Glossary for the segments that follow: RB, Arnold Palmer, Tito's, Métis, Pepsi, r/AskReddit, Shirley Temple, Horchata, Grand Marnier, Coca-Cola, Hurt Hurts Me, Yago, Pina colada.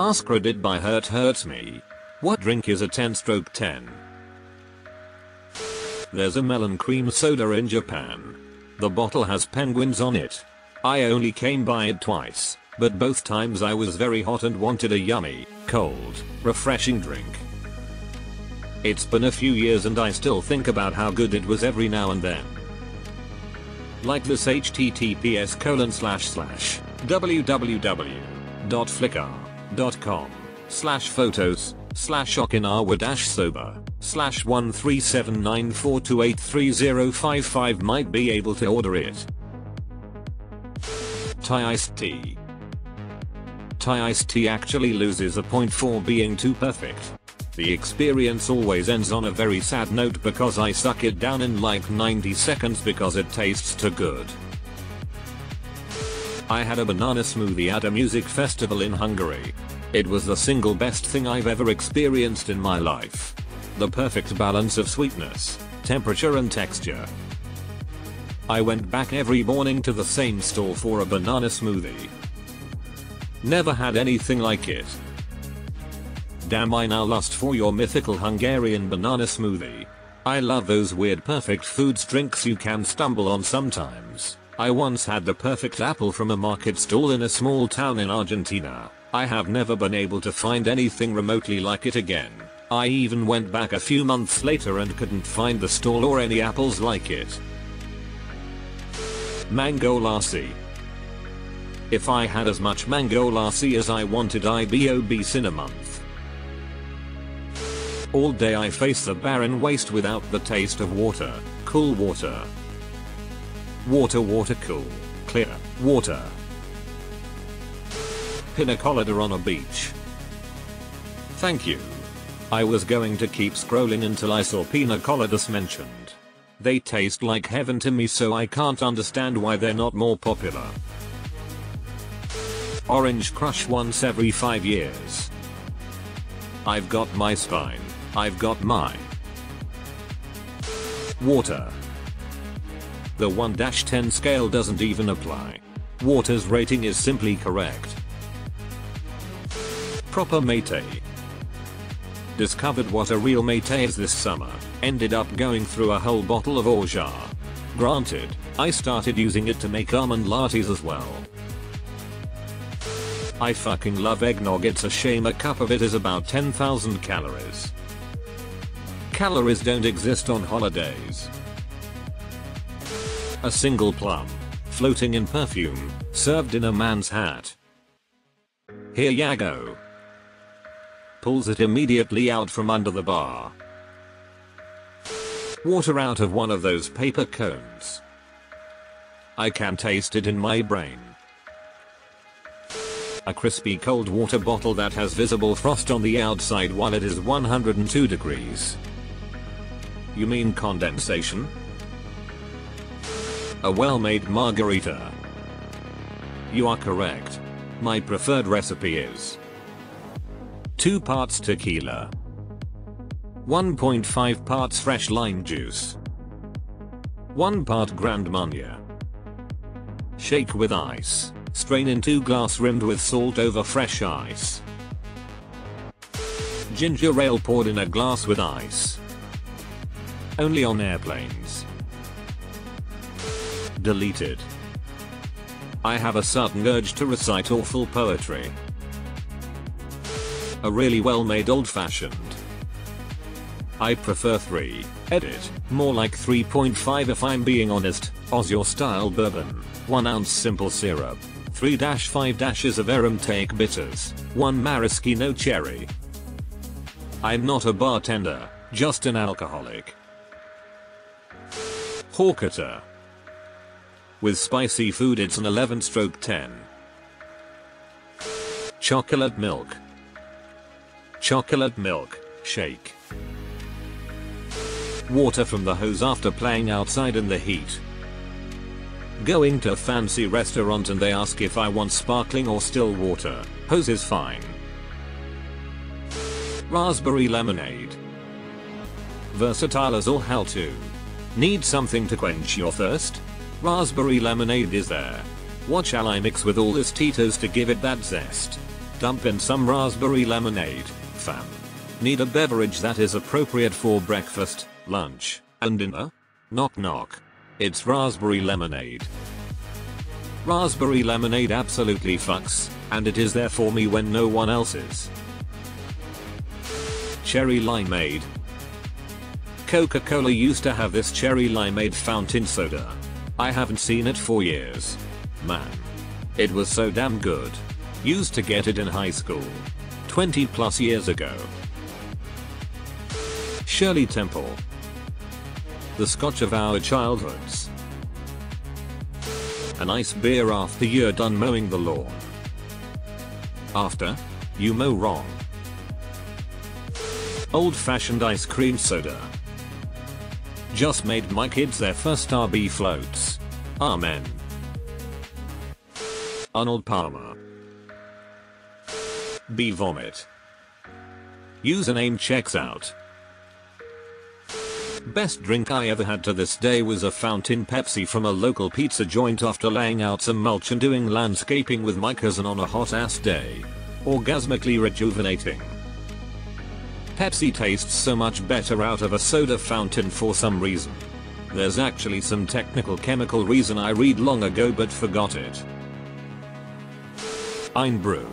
AskReddit by Hurt Hurts Me. What drink is a 10/10? There's a melon cream soda in Japan. The bottle has penguins on it. I only came by it twice, but both times I was very hot and wanted a yummy, cold, refreshing drink. It's been a few years and I still think about how good it was every now and then. Like this: https://www.flickr.com/photos/okinawa-soba/13794283055 might be able to order it. Thai iced tea. Thai iced tea actually loses a point for being too perfect. The experience always ends on a very sad note because I suck it down in like 90 seconds because it tastes too good. I had a banana smoothie at a music festival in Hungary. It was the single best thing I've ever experienced in my life. The perfect balance of sweetness, temperature and texture. I went back every morning to the same store for a banana smoothie. Never had anything like it. Damn, I now lust for your mythical Hungarian banana smoothie. I love those weird perfect foods drinks you can stumble on sometimes. I once had the perfect apple from a market stall in a small town in Argentina. I have never been able to find anything remotely like it again. I even went back a few months later and couldn't find the stall or any apples like it. Mango lassi. If I had as much mango lassi as I wanted, I'd be obese in a month. All day I face the barren waste without the taste of water, cool water. Water cool, clear water. Pina colada on a beach. Thank you. I was going to keep scrolling until I saw pina coladas mentioned. They taste like heaven to me, so I can't understand why they're not more popular. Orange crush once every 5 years. I've got my spine. I've got mine. Water. The 1/10 scale doesn't even apply. Water's rating is simply correct. Proper Métis. Discovered what a real Métis is this summer. Ended up going through a whole bottle of au jar. Granted, I started using it to make almond lattes as well. I fucking love eggnog. It's a shame a cup of it is about 10,000 calories. Calories don't exist on holidays. A single plum, floating in perfume, served in a man's hat. Here Yago pulls it immediately out from under the bar. Water out of one of those paper cones. I can taste it in my brain. A crispy cold water bottle that has visible frost on the outside while it is 102 degrees. You mean condensation? A well-made margarita. You are correct. My preferred recipe is 2 parts tequila, 1.5 parts fresh lime juice, 1 part Grand Marnier. Shake with ice. Strain into glass rimmed with salt over fresh ice. Ginger ale poured in a glass with ice. Only on airplanes. Deleted. I have a sudden urge to recite awful poetry. A really well-made old-fashioned. I prefer 3, edit, more like 3.5 if I'm being honest, Oz your style bourbon, 1 ounce simple syrup. 3-5 dashes of Aramaic bitters, 1 maraschino cherry. I'm not a bartender, just an alcoholic. Horchata. With spicy food it's an 11/10. Chocolate milk. Chocolate milk, shake. Water from the hose after playing outside in the heat. Going to a fancy restaurant and they ask if I want sparkling or still water. Hose is fine. Raspberry lemonade. Versatile as all hell to. Need something to quench your thirst? Raspberry lemonade is there. What shall I mix with all this Tito's to give it that zest? dump in some raspberry lemonade, fam. Need a beverage that is appropriate for breakfast, lunch, and dinner? Knock knock. It's raspberry lemonade. Raspberry lemonade absolutely fucks, and it is there for me when no one else is. Cherry limeade. Coca-Cola used to have this cherry limeade fountain soda. I haven't seen it for years. Man. It was so damn good. Used to get it in high school. 20 plus years ago. Shirley Temple. The scotch of our childhoods. A nice beer after you're done mowing the lawn. After? You mow wrong. Old fashioned ice cream soda. Just made my kids their first RB floats. Amen. Arnold Palmer. Bee vomit. Username checks out. Best drink I ever had to this day was a fountain Pepsi from a local pizza joint after laying out some mulch and doing landscaping with my cousin on a hot ass day. Orgasmically rejuvenating. Pepsi tastes so much better out of a soda fountain for some reason. There's actually some technical chemical reason I read long ago but forgot it. Einbrew.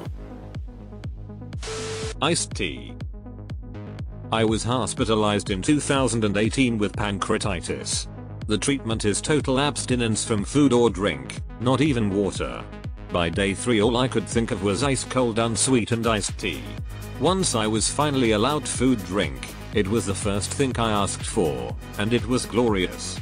Iced tea. I was hospitalized in 2018 with pancreatitis. The treatment is total abstinence from food or drink, not even water. By day 3 all I could think of was ice cold unsweetened iced tea. Once I was finally allowed food drink, it was the first thing I asked for, and it was glorious.